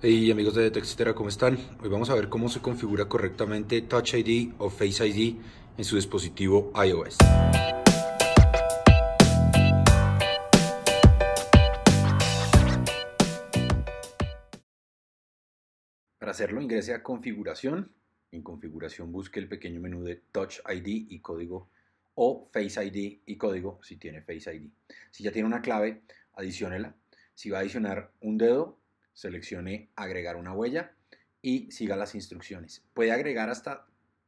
Hey amigos de TECHcetera, ¿cómo están? Hoy vamos a ver cómo se configura correctamente Touch ID o Face ID en su dispositivo iOS. Para hacerlo ingrese a Configuración. En Configuración busque el pequeño menú de Touch ID y código o Face ID y código si tiene Face ID. Si ya tiene una clave, adiciónela. Si va a adicionar un dedo, seleccione agregar una huella y siga las instrucciones. Puede agregar hasta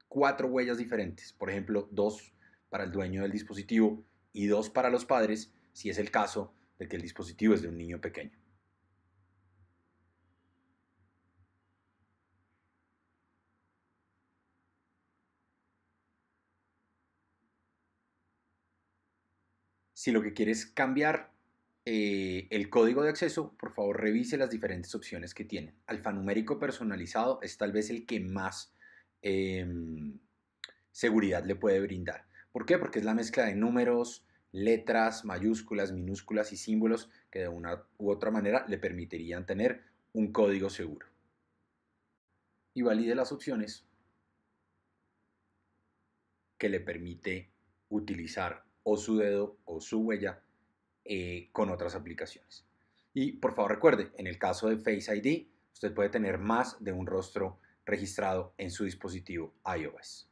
4 huellas diferentes, por ejemplo 2 para el dueño del dispositivo y 2 para los padres, si es el caso de que el dispositivo es de un niño pequeño. Si lo que quiere es cambiar el código de acceso, por favor revise las diferentes opciones que tienen. Alfanumérico personalizado es tal vez el que más seguridad le puede brindar. ¿Por qué? Porque es la mezcla de números, letras, mayúsculas, minúsculas y símbolos que de una u otra manera le permitirían tener un código seguro. Y valide las opciones que le permite utilizar o su dedo o su huella con otras aplicaciones. Y por favor recuerde, en el caso de Face ID, usted puede tener más de un rostro registrado en su dispositivo iOS.